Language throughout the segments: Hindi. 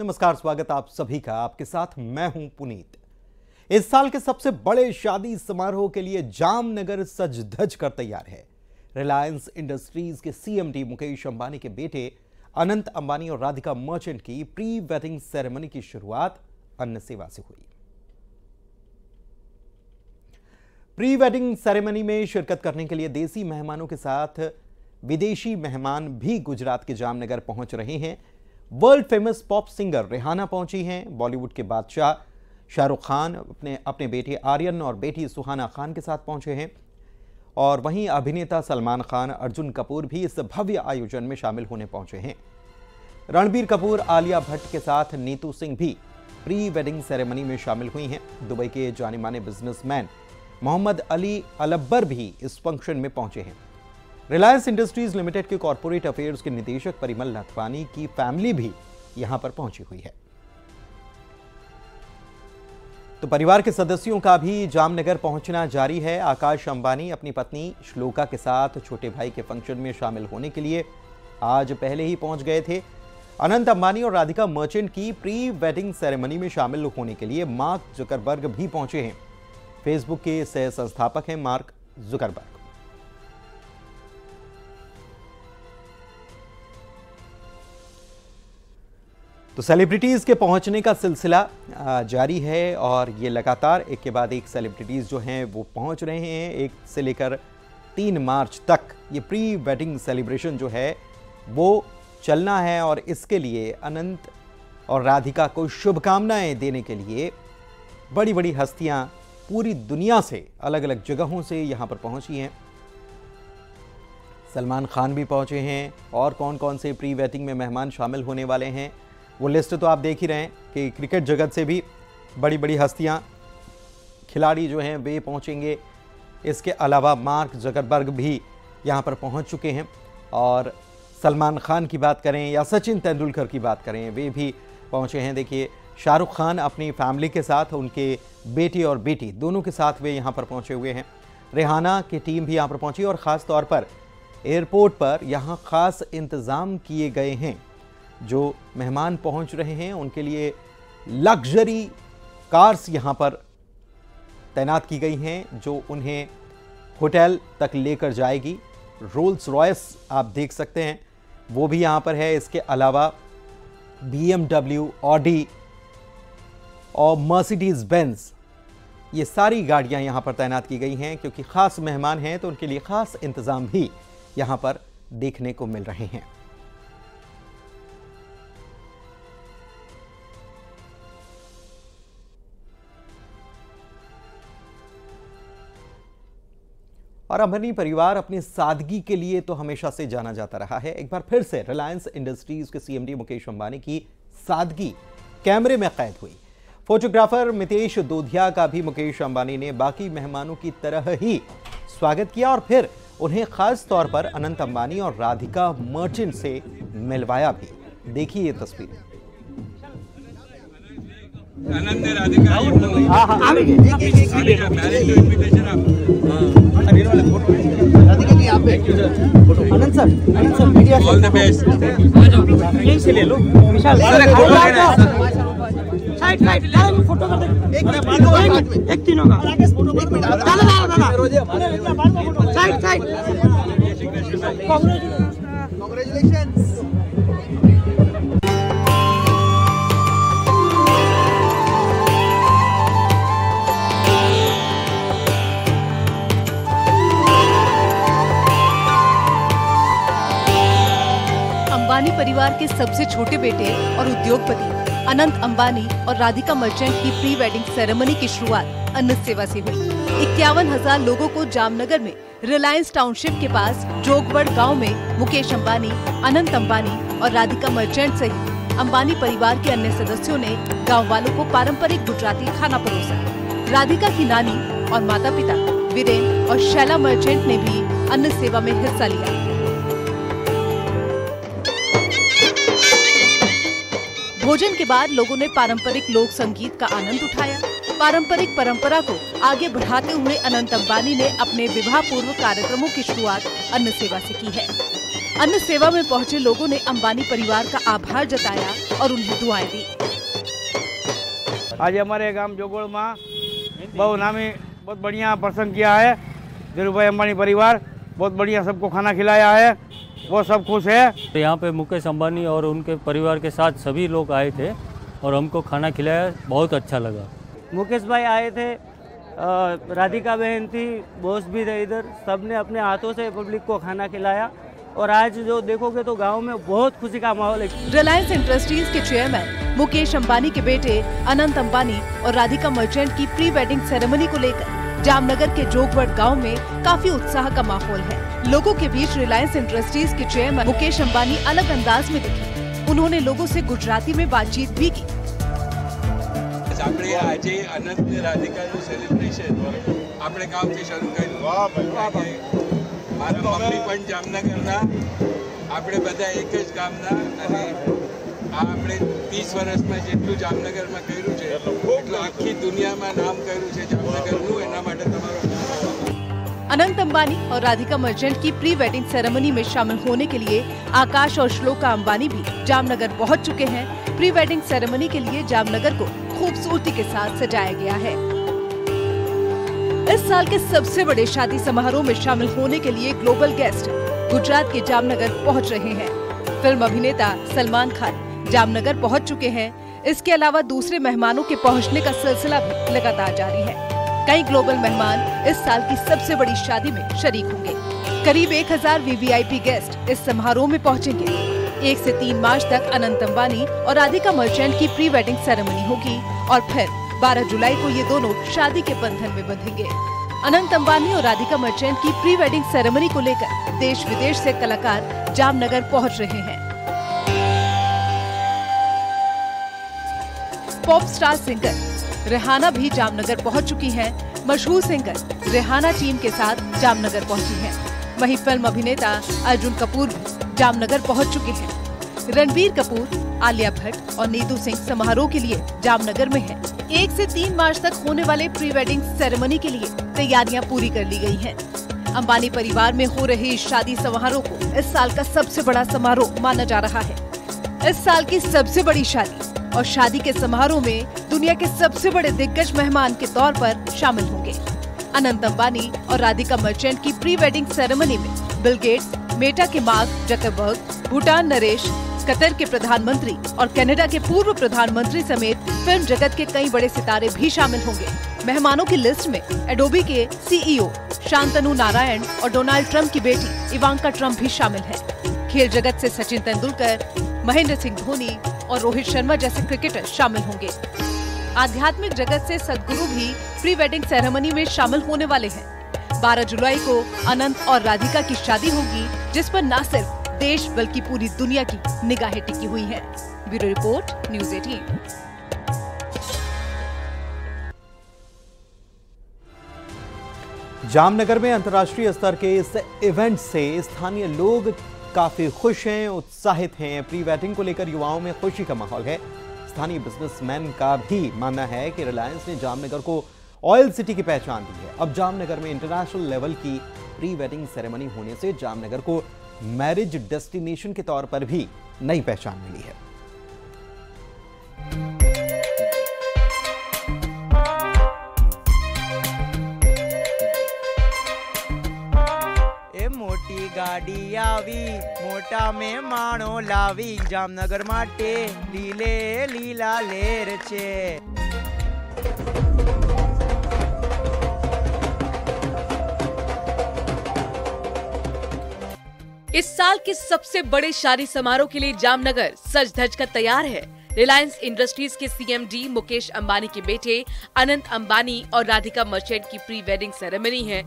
नमस्कार, स्वागत आप सभी का। आपके साथ मैं हूं पुनीत। इस साल के सबसे बड़े शादी समारोह के लिए जामनगर सज धज कर तैयार है। रिलायंस इंडस्ट्रीज के सीएमडी मुकेश अंबानी के बेटे अनंत अंबानी और राधिका मर्चेंट की प्री वेडिंग सेरेमनी की शुरुआत अन्न सेवा से हुई। प्री वेडिंग सेरेमनी में शिरकत करने के लिए देसी मेहमानों के साथ विदेशी मेहमान भी गुजरात के जामनगर पहुंच रहे हैं। World famous pop singer Rihanna पहुंची हैं। बॉलीवुड के बादशाह शाहरुख खान अपने बेटे आर्यन और बेटी सुहाना खान के साथ पहुंचे हैं। और वहीं अभिनेता सलमान खान, अर्जुन कपूर भी इस भव्य आयोजन में शामिल होने पहुंचे हैं। रणबीर कपूर, आलिया भट्ट के साथ नीतू सिंह भी प्री वेडिंग सेरेमनी में शामिल हुई हैं। दुबई के जाने माने बिजनेसमैन मोहम्मद अली अलब्बर भी इस फंक्शन में पहुंचे हैं। रिलायंस इंडस्ट्रीज लिमिटेड के कॉर्पोरेट अफेयर्स के निदेशक परिमल नाथवानी की फैमिली भी यहां पर पहुंची हुई है। तो परिवार के सदस्यों का भी जामनगर पहुंचना जारी है। आकाश अंबानी अपनी पत्नी श्लोका के साथ छोटे भाई के फंक्शन में शामिल होने के लिए आज पहले ही पहुंच गए थे। अनंत अंबानी और राधिका मर्चेंट की प्री वेडिंग सेरेमनी में शामिल होने के लिए मार्क जुकरबर्ग भी पहुंचे हैं। फेसबुक के सह संस्थापक हैं मार्क जुकरबर्ग। तो सेलिब्रिटीज़ के पहुंचने का सिलसिला जारी है और ये लगातार एक के बाद एक सेलिब्रिटीज़ जो हैं वो पहुंच रहे हैं। 1 से लेकर 3 मार्च तक ये प्री वेडिंग सेलिब्रेशन जो है वो चलना है और इसके लिए अनंत और राधिका को शुभकामनाएं देने के लिए बड़ी बड़ी हस्तियां पूरी दुनिया से अलग अलग जगहों से यहाँ पर पहुँची हैं। सलमान खान भी पहुँचे हैं। और कौन कौन से प्री वेडिंग में मेहमान शामिल होने वाले हैं वो लिस्ट तो आप देख ही रहे हैं कि क्रिकेट जगत से भी बड़ी बड़ी हस्तियां, खिलाड़ी जो हैं वे पहुंचेंगे। इसके अलावा मार्क जुकरबर्ग भी यहां पर पहुंच चुके हैं। और सलमान खान की बात करें या सचिन तेंदुलकर की बात करें, वे भी पहुंचे हैं। देखिए, शाहरुख खान अपनी फैमिली के साथ, उनके बेटे और बेटी दोनों के साथ वे यहाँ पर पहुँचे हुए हैं। रिहाना की टीम भी यहाँ पर पहुँची और ख़ास तौर पर एयरपोर्ट पर यहाँ ख़ास इंतज़ाम किए गए हैं। जो मेहमान पहुंच रहे हैं उनके लिए लग्जरी कार्स यहां पर तैनात की गई हैं जो उन्हें होटल तक लेकर जाएगी। रोल्स रॉयस आप देख सकते हैं, वो भी यहां पर है। इसके अलावा BMW, ऑडी और मर्सिडीज बेंज, ये सारी गाड़ियां यहां पर तैनात की गई हैं क्योंकि ख़ास मेहमान हैं तो उनके लिए ख़ास इंतज़ाम भी यहां पर देखने को मिल रहे हैं। और अंबानी परिवार अपनी सादगी के लिए तो हमेशा से जाना जाता रहा है। एक बार फिर से रिलायंस इंडस्ट्रीज के सीएमडी मुकेश अंबानी की सादगी कैमरे में कैद हुई। फोटोग्राफर मितेश दूधिया का भी मुकेश अंबानी ने बाकी मेहमानों की तरह ही स्वागत किया और फिर उन्हें खास तौर पर अनंत अंबानी और राधिका मर्चेंट से मिलवाया भी। देखिए ये तस्वीर। अनंत राधिका अंबानी परिवार के सबसे छोटे बेटे और उद्योगपति अनंत अंबानी और राधिका मर्चेंट की प्री वेडिंग सेरेमनी की शुरुआत अन्न सेवा से हुई। 51,000 लोगों को जामनगर में रिलायंस टाउनशिप के पास जोगबड़ गांव में मुकेश अंबानी, अनंत अंबानी और राधिका मर्चेंट सहित अंबानी परिवार के अन्य सदस्यों ने गाँव वालों को पारंपरिक गुजराती खाना परोसा। राधिका की नानी और माता पिता वीरेंद्र और शैला मर्चेंट ने भी अन्न सेवा में हिस्सा लिया। भोजन के बाद लोगों ने पारंपरिक लोक संगीत का आनंद उठाया। पारंपरिक परंपरा को आगे बढ़ाते हुए अनंत अंबानी ने अपने विवाह पूर्व कार्यक्रमों की शुरुआत अन्न सेवा से की है। अन्य सेवा में पहुंचे लोगों ने अंबानी परिवार का आभार जताया और उन्हें दुआएं दी। आज हमारे गांव जोगड़ माँ बहुनामी बहुत बढ़िया प्रसन्न किया है। धीरू भाई अंबानी परिवार बहुत बढ़िया सबको खाना खिलाया है, वो सब खुश है। तो यहाँ पे मुकेश अंबानी और उनके परिवार के साथ सभी लोग आए थे और हमको खाना खिलाया, बहुत अच्छा लगा। मुकेश भाई आए थे, राधिका बहन थी, बॉस भी थे, इधर सब ने अपने हाथों से पब्लिक को खाना खिलाया और आज जो देखोगे तो गांव में बहुत खुशी का माहौल है। रिलायंस इंडस्ट्रीज के चेयरमैन मुकेश अंबानी के बेटे अनंत अंबानी और राधिका मर्चेंट की प्री वेडिंग सेरेमनी को लेकर जामनगर के जोगवड़ गांव में काफी उत्साह का माहौल है। लोगों के बीच रिलायंस इंडस्ट्रीज के चेयरमैन मुकेश अंबानी अलग अंदाज में दिखे। उन्होंने लोगों से गुजराती में बातचीत भी की। આપણે આજે અનંત રાધિકાનું સેલિબ્રેશન આપણે ગામથી શરૂ કર્યું। વાહ ભાઈ વાહ ભાઈ, આ તો અમે પણ જામનગરના, આપણે બધા એક જ ગામના અને આ આપણે 30 વર્ષમાં જેટલું જામનગરમાં કર્યું છે એટલું આખી દુનિયામાં નામ કર્યું છે જામનગરનું, એના માટે તમારો। अनंत अंबानी और राधिका मर्चेंट की प्री वेडिंग सेरेमनी में शामिल होने के लिए आकाश और श्लोका अंबानी भी जामनगर पहुंच चुके हैं। प्री वेडिंग सेरेमनी के लिए जामनगर को खूबसूरती के साथ सजाया गया है। इस साल के सबसे बड़े शादी समारोह में शामिल होने के लिए ग्लोबल गेस्ट गुजरात के जामनगर पहुँच रहे हैं। फिल्म अभिनेता सलमान खान जामनगर पहुँच चुके हैं। इसके अलावा दूसरे मेहमानों के पहुँचने का सिलसिला भी लगातार जारी है। कई ग्लोबल मेहमान इस साल की सबसे बड़ी शादी में शरीक होंगे। करीब 1000 वीवीआईपी गेस्ट इस समारोह में पहुंचेंगे। 1 से 3 मार्च तक अनंत अंबानी और राधिका मर्चेंट की प्री वेडिंग सेरेमनी होगी और फिर 12 जुलाई को ये दोनों शादी के बंधन में बंधेंगे। अनंत अंबानी और राधिका मर्चेंट की प्री वेडिंग सेरेमनी को लेकर देश विदेश से कलाकार जामनगर पहुँच रहे हैं। पॉप स्टार सिंगर रेहाना भी जामनगर पहुंच चुकी हैं। मशहूर सिंगर रेहाना टीम के साथ जामनगर पहुंची हैं। वहीं फिल्म अभिनेता अर्जुन कपूर भी जामनगर पहुंच चुके हैं। रणबीर कपूर, आलिया भट्ट और नीतू सिंह समारोह के लिए जामनगर में हैं। 1 से 3 मार्च तक होने वाले प्री वेडिंग सेरेमनी के लिए तैयारियां पूरी कर ली गयी है। अंबानी परिवार में हो रहे इस शादी समारोह को इस साल का सबसे बड़ा समारोह माना जा रहा है। इस साल की सबसे बड़ी शादी और शादी के समारोह में दुनिया के सबसे बड़े दिग्गज मेहमान के तौर पर शामिल होंगे। अनंत अंबानी और राधिका मर्चेंट की प्री वेडिंग सेरेमनी में बिल गेट्स, मेटा के मार्क जकरबर्ग, भूटान नरेश, कतर के प्रधानमंत्री और कनाडा के पूर्व प्रधानमंत्री समेत फिल्म जगत के कई बड़े सितारे भी शामिल होंगे। मेहमानों की लिस्ट में एडोबी के CEO शांतनु नारायण और डोनाल्ड ट्रंप की बेटी इवांका ट्रंप भी शामिल है। खेल जगत से सचिन तेंदुलकर, महेंद्र सिंह धोनी और रोहित शर्मा जैसे क्रिकेटर शामिल होंगे। आध्यात्मिक जगत से सदगुरु भी प्री वेडिंग सेरेमनी में शामिल होने वाले हैं। 12 जुलाई को अनंत और राधिका की शादी होगी, जिस पर न सिर्फ देश बल्कि पूरी दुनिया की निगाहें टिकी हुई हैं। Bureau report, News 18। जामनगर में अंतर्राष्ट्रीय स्तर के इस इवेंट से स्थानीय लोग काफी खुश हैं, उत्साहित हैं। प्री वेडिंग को लेकर युवाओं में खुशी का माहौल है। स्थानीय बिजनेसमैन का भी मानना है कि रिलायंस ने जामनगर को ऑयल सिटी की पहचान दी है। अब जामनगर में इंटरनेशनल लेवल की प्री वेडिंग सेरेमनी होने से जामनगर को मैरिज डेस्टिनेशन के तौर पर भी नई पहचान मिली है। मोटी गाड़ी आवी, मोटा में माणो लावी, जामनगर माटे लीले लीला लेर छे। इस साल के सबसे बड़े शादी समारोह के लिए जामनगर सज धज कर तैयार है। रिलायंस इंडस्ट्रीज के CMD मुकेश अंबानी के बेटे अनंत अंबानी और राधिका मर्चेंट की प्री वेडिंग सेरेमनी है।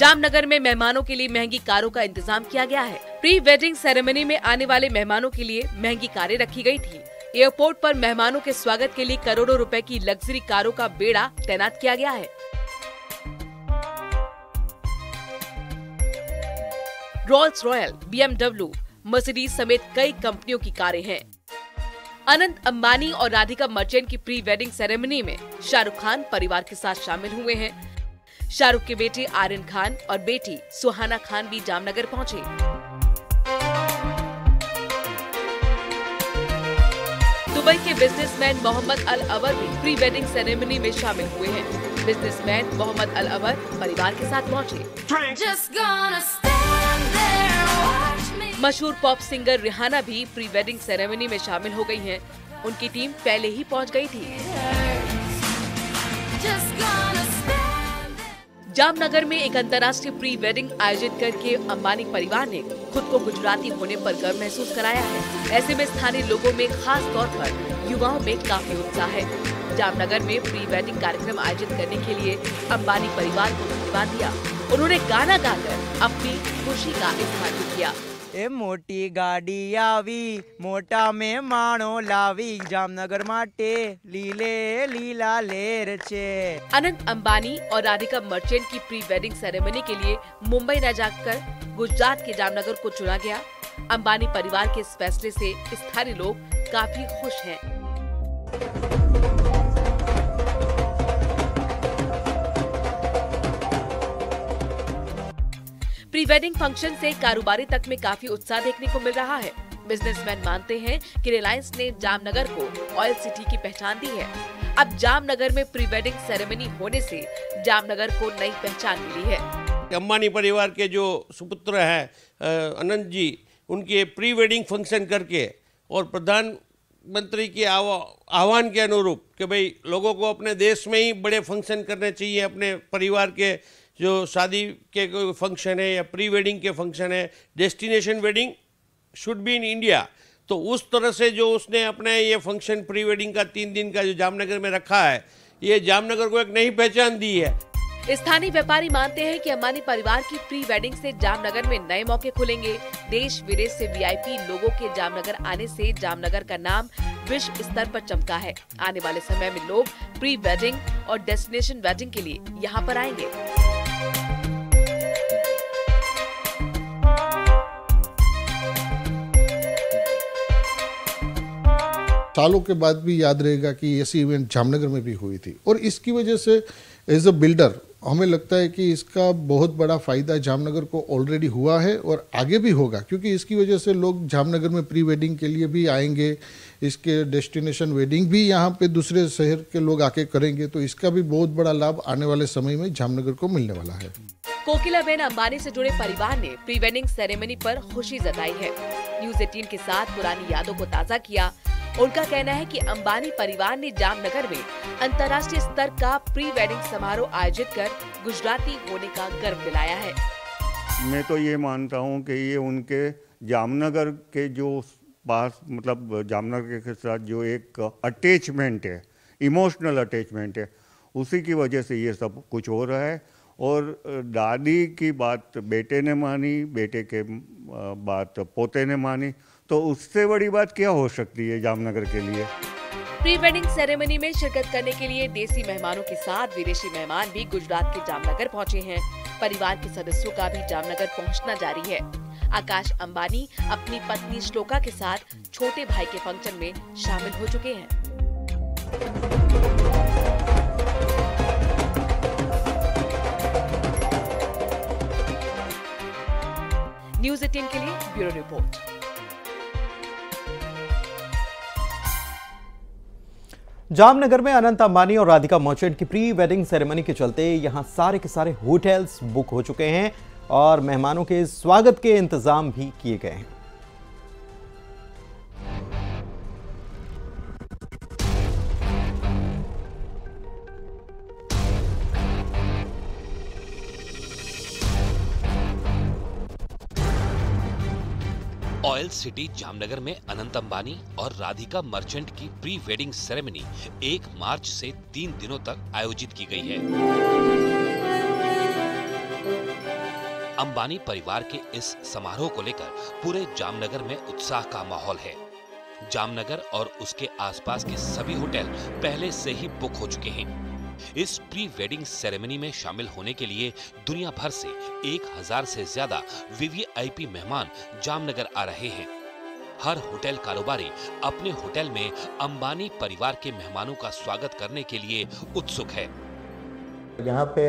जामनगर में मेहमानों के लिए महंगी कारों का इंतजाम किया गया है। प्री वेडिंग सेरेमनी में आने वाले मेहमानों के लिए महंगी कारें रखी गई थी। एयरपोर्ट पर मेहमानों के स्वागत के लिए करोड़ों रुपए की लग्जरी कारों का बेड़ा तैनात किया गया है। रोल्स रॉयल, BMW, मर्सिडीज समेत कई कंपनियों की कारें हैं। अनंत अंबानी और राधिका मर्चेंट की प्री वेडिंग सेरेमनी में शाहरुख खान परिवार के साथ शामिल हुए हैं। शाहरुख के बेटे आर्यन खान और बेटी सुहाना खान भी जामनगर पहुंचे। दुबई के बिजनेसमैन मोहम्मद अल अबर भी प्री वेडिंग सेरेमनी में शामिल हुए हैं। बिजनेसमैन मोहम्मद अल अबर परिवार के साथ पहुंचे। मशहूर पॉप सिंगर रिहाना भी प्री वेडिंग सेरेमनी में शामिल हो गई हैं। उनकी टीम पहले ही पहुंच गई थी। जामनगर में एक अंतर्राष्ट्रीय प्री वेडिंग आयोजित करके अंबानी परिवार ने खुद को गुजराती होने पर गर्व महसूस कराया है। ऐसे में स्थानीय लोगों में, खास तौर पर युवाओं में काफी उत्साह है। जामनगर में प्री वेडिंग कार्यक्रम आयोजित करने के लिए अंबानी परिवार को धन्यवाद दिया। उन्होंने गाना गाकर अपनी खुशी का इजहार भी किया। ए मोटी गाड़ी आवी, मोटा में माणो लावी, जामनगर माटे लीले लीला लेर छे। अनंत अंबानी और राधिका मर्चेंट की प्री वेडिंग सेरेमनी के लिए मुंबई न जाकर गुजरात के जामनगर को चुना गया। अंबानी परिवार के इस फैसले से स्थानीय लोग काफी खुश हैं। प्री वेडिंग फंक्शन से कारोबारी तक में काफी उत्साह देखने को मिल रहा है। बिजनेसमैन मानते हैं कि रिलायंस ने जामनगर को ऑयल सिटी की पहचान दी है। अब जामनगर में प्री वेडिंग सेरेमनी होने से जामनगर को नई पहचान मिली है। अंबानी परिवार के जो सुपुत्र हैं अनंत जी, उनके प्री वेडिंग फंक्शन करके और प्रधानमंत्री के आह्वान के अनुरूप कि भाई लोगों को अपने देश में ही बड़े फंक्शन करने चाहिए, अपने परिवार के जो शादी के कोई फंक्शन है या प्री वेडिंग के फंक्शन है, destination wedding should be in India. तो उस तरह से जो उसने अपने ये फंक्शन प्री वेडिंग का 3 दिन का जो जामनगर में रखा है, ये जामनगर को एक नई पहचान दी है। स्थानीय व्यापारी मानते हैं कि अंबानी परिवार की प्री वेडिंग से जामनगर में नए मौके खुलेंगे। देश विदेश से वीआईपी लोगों के जामनगर आने से जामनगर का नाम विश्व स्तर पर चमका है। आने वाले समय में लोग प्री वेडिंग और डेस्टिनेशन वेडिंग के लिए यहाँ पर आएंगे। सालों के बाद भी याद रहेगा कि ऐसी इवेंट जामनगर में भी हुई थी और इसकी वजह से एज अ बिल्डर हमें लगता है कि इसका बहुत बड़ा फायदा जामनगर को ऑलरेडी हुआ है और आगे भी होगा, क्योंकि इसकी वजह से लोग जामनगर में प्री वेडिंग के लिए भी आएंगे। इसके डेस्टिनेशन वेडिंग भी यहाँ पे दूसरे शहर के लोग आके करेंगे, तो इसका भी बहुत बड़ा लाभ आने वाले समय में जामनगर को मिलने वाला है। कोकिलाबेन अंबानी से जुड़े परिवार ने प्री वेडिंग सेरेमनी पर खुशी जताई है। News 18 के साथ पुरानी यादों को ताज़ा किया। उनका कहना है कि अंबानी परिवार ने जामनगर में अंतर्राष्ट्रीय स्तर का प्री वेडिंग समारोह आयोजित कर गुजराती होने का गर्व दिलाया है। मैं तो ये मानता हूँ कि ये उनके जामनगर के जो पास मतलब जामनगर के साथ जो एक अटैचमेंट है, इमोशनल अटैचमेंट है, उसी की वजह से ये सब कुछ हो रहा है। और दादी की बात बेटे ने मानी, बेटे के बात पोते ने मानी, तो उससे बड़ी बात क्या हो सकती है जामनगर के लिए। प्री वेडिंग सेरेमनी में शिरकत करने के लिए देसी मेहमानों के साथ विदेशी मेहमान भी गुजरात के जामनगर पहुंचे हैं। परिवार के सदस्यों का भी जामनगर पहुंचना जारी है। आकाश अंबानी अपनी पत्नी श्लोका के साथ छोटे भाई के फंक्शन में शामिल हो चुके हैं। News 18 के लिए ब्यूरो रिपोर्ट। जामनगर में अनंत अंबानी और राधिका मर्चेंट की प्री वेडिंग सेरेमनी के चलते यहां सारे के सारे होटल्स बुक हो चुके हैं और मेहमानों के स्वागत के इंतजाम भी किए गए हैं। ऑयल सिटी जामनगर में अनंत अंबानी और राधिका मर्चेंट की प्री वेडिंग सेरेमनी 1 मार्च से 3 दिनों तक आयोजित की गई है। अंबानी परिवार के इस समारोह को लेकर पूरे जामनगर में उत्साह का माहौल है। जामनगर और उसके आसपास के सभी होटल पहले से ही बुक हो चुके हैं। इस प्री वेडिंग सेरेमनी में शामिल होने के लिए दुनिया भर से 1000 से ज्यादा वीवीआईपी मेहमान जामनगर आ रहे हैं। हर होटल कारोबारी अपने होटल में अंबानी परिवार के मेहमानों का स्वागत करने के लिए उत्सुक है। यहाँ पे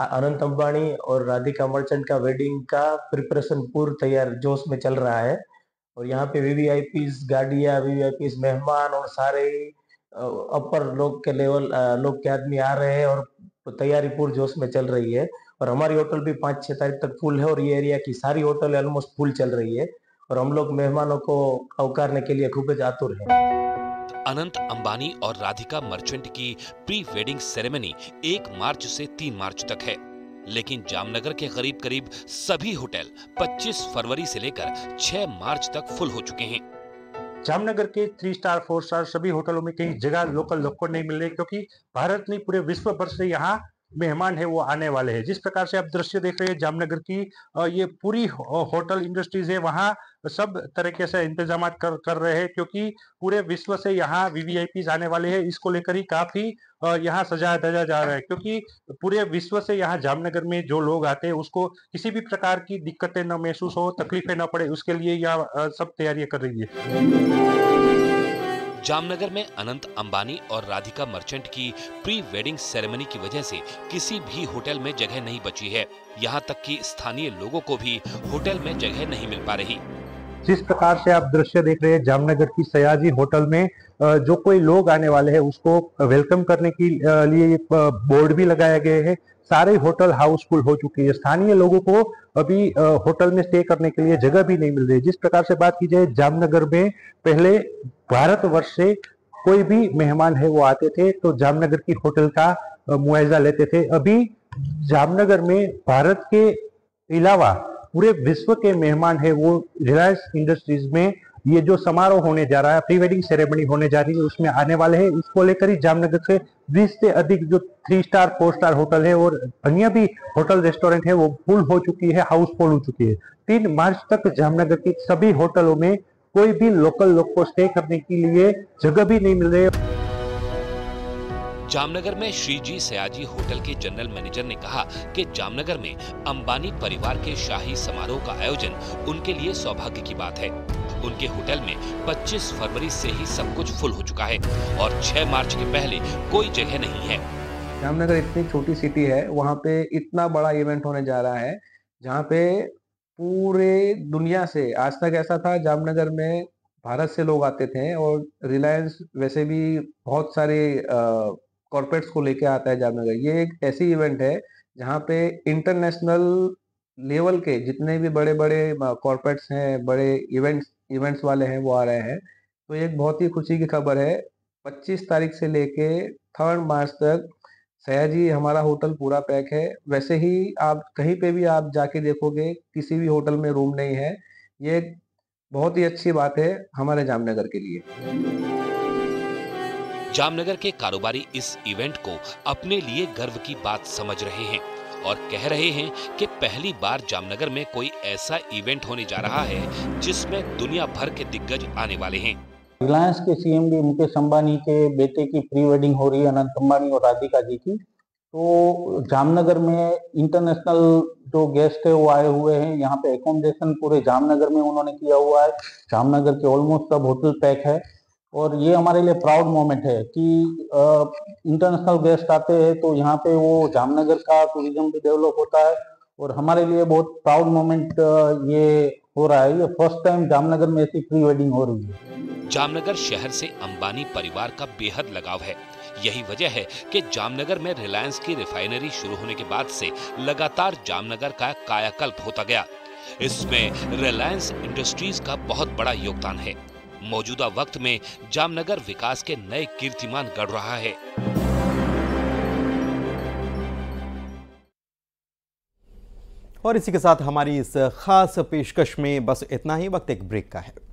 अनंत अंबानी और राधिका मर्चेंट का वेडिंग का प्रिपरेशन पूर्व तैयार जोश में चल रहा है। और यहाँ पे वीवीआईपीज गाड़ियाँ, वीवीआईपीज मेहमान और सारे अपर लोग के लेवल लोग के आदमी आ रहे हैं और तैयारी पूर्व जोश में चल रही है। और हमारी होटल भी 5-6 तारीख तक फुल है और ये एरिया की सारी होटल ऑलमोस्ट फुल चल रही है और हम लोग मेहमानों को अवकारने के लिए खूब आतुर हैं। अनंत अंबानी और राधिका मर्चेंट की प्री वेडिंग सेरेमनी 1 मार्च से 3 मार्च तक है, लेकिन जामनगर के करीब करीब सभी होटल 25 फरवरी से लेकर 6 मार्च तक फुल हो चुके हैं। जामनगर के 3-स्टार 4-स्टार सभी होटलों में कई जगह लोकल लोग को नहीं मिल रही, क्योंकि भारत नहीं पूरे विश्व भर से यहाँ मेहमान है वो आने वाले हैं। जिस प्रकार से आप दृश्य देख रहे हैं जामनगर की ये पूरी होटल इंडस्ट्रीज है, वहाँ सब तरीके से इंतजाम कर रहे हैं, क्योंकि पूरे विश्व से यहाँ वीवीआईपीज आने वाले हैं। इसको लेकर ही काफी यहाँ सजाया धजा जा रहा है, क्योंकि पूरे विश्व से यहाँ जामनगर में जो लोग आते हैं उसको किसी भी प्रकार की दिक्कतें न महसूस हो, तकलीफें न पड़े, उसके लिए यहाँ सब तैयारियां कर रही है। जामनगर में अनंत अंबानी और राधिका मर्चेंट की प्री वेडिंग सेरेमनी की वजह से किसी भी होटल में जगह नहीं बची है, यहां तक कि स्थानीय लोगों को भी होटल में जगह नहीं मिल पा रही। जिस प्रकार से आप दृश्य देख रहे हैं जामनगर की सयाजी होटल में जो कोई लोग आने वाले हैं उसको वेलकम करने के लिए बोर्ड भी लगाया गया है। सारे होटल हाउसफुल हो चुके हैं, स्थानीय लोगों को अभी होटल में स्टे करने के लिए जगह भी नहीं मिल रही। जिस प्रकार से बात की जाए जामनगर में पहले भारतवर्ष से कोई भी मेहमान है वो आते थे तो जामनगर की होटल का मुआवजा लेते थे। अभी जामनगर में भारत के अलावा पूरे विश्व के मेहमान है वो रिलायंस इंडस्ट्रीज में ये जो समारोह होने जा रहा है, प्री वेडिंग सेरेमनी होने जा रही है, उसमें आने वाले हैं। इसको लेकर ही जामनगर से 20 से अधिक जो 3-स्टार 4-स्टार होटल है और अन्य भी होटल रेस्टोरेंट है वो फुल हो चुकी है, हाउसफुल हो चुकी है। 3 मार्च तक जामनगर की सभी होटलों में कोई भी लोकल लोग को स्टे करने के लिए जगह भी नहीं मिल रही है। जामनगर में श्रीजी सयाजी होटल के जनरल मैनेजर ने कहा कि जामनगर में अंबानी परिवार के शाही समारोह का आयोजन उनके लिए सौभाग्य की बात है। उनके होटल में 25 फरवरी से ही सब कुछ फुल हो चुका है और 6 मार्च के पहले कोई जगह नहीं है। जामनगर इतनी छोटी सिटी है, वहाँ पे इतना बड़ा इवेंट होने जा रहा है जहाँ पे पूरे दुनिया से, आज तक ऐसा था जामनगर में भारत से लोग आते थे और रिलायंस वैसे भी बहुत सारे कॉर्पोरेट्स को लेके आता है जामनगर। ये एक ऐसी इवेंट है जहाँ पे इंटरनेशनल लेवल के जितने भी बड़े बड़े कॉर्पोरेट्स हैं, बड़े इवेंट्स वाले हैं वो आ रहे हैं। तो एक बहुत ही खुशी की खबर है, 25 तारीख से लेके 3 मार्च तक सयाजी हमारा होटल पूरा पैक है। वैसे ही आप कहीं पे भी आप जाके देखोगे किसी भी होटल में रूम नहीं है। ये बहुत ही अच्छी बात है हमारे जामनगर के लिए। जामनगर के कारोबारी इस इवेंट को अपने लिए गर्व की बात समझ रहे हैं और कह रहे हैं कि पहली बार जामनगर में कोई ऐसा इवेंट होने जा रहा है जिसमें दुनिया भर के दिग्गज आने वाले हैं। रिलायंस के सीएमडी मुकेश अंबानी के बेटे की प्री वेडिंग हो रही है, अनंत अंबानी और राधिका जी की। तो जामनगर में इंटरनेशनल जो गेस्ट है वो आए हुए हैं। यहाँ पे एकोमोडेशन पूरे जामनगर में उन्होंने किया हुआ है, जामनगर के ऑलमोस्ट सब होटल पैक है और ये हमारे लिए प्राउड मोमेंट है कि इंटरनेशनल गेस्ट आते हैं तो यहाँ पे वो जामनगर का टूरिज्म भी डेवलप होता है और हमारे लिए बहुत प्राउड मोमेंट ये हो रहा है। ये फर्स्ट टाइम जामनगर में ऐसी प्री वेडिंग हो रही है। जामनगर शहर से अंबानी परिवार का बेहद लगाव है, यही वजह है कि जामनगर में रिलायंस की रिफाइनरी शुरू होने के बाद से लगातार जामनगर का कायाकल्प होता गया। इसमें रिलायंस इंडस्ट्रीज का बहुत बड़ा योगदान है। मौजूदा वक्त में जामनगर विकास के नए कीर्तिमान गढ़ रहा है। और इसी के साथ हमारी इस खास पेशकश में बस इतना ही। वक्त एक ब्रेक का है।